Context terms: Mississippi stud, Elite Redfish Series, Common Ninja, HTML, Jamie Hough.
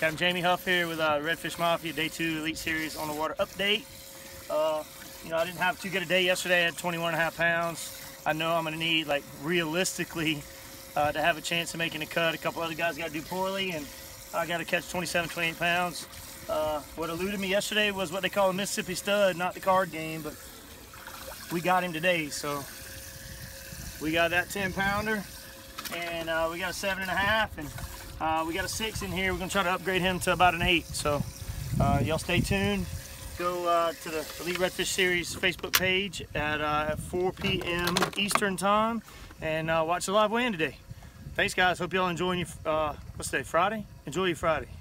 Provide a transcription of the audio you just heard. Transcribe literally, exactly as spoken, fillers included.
Captain Jamie Hough here with uh, Redfish Mafia Day Two Elite Series on the water update. Uh, you know, I didn't have too good a day yesterday. I had twenty-one and a half pounds. I know I'm going to need, like, realistically, uh, to have a chance of making a cut. A couple other guys got to do poorly, and I got to catch twenty-seven, twenty-eight pounds. Uh, what eluded me yesterday was what they call a Mississippi stud, not the card game, but we got him today. So we got that ten pounder, and uh, we got a seven and a half, and. Uh, we got a six in here. We're gonna try to upgrade him to about an eight. So uh, y'all stay tuned. Go uh, to the Elite Redfish Series Facebook page at uh, four P M Eastern time and uh, watch the live weigh-in today. Thanks, guys. Hope y'all enjoying your uh, what's today, Friday? Enjoy your Friday.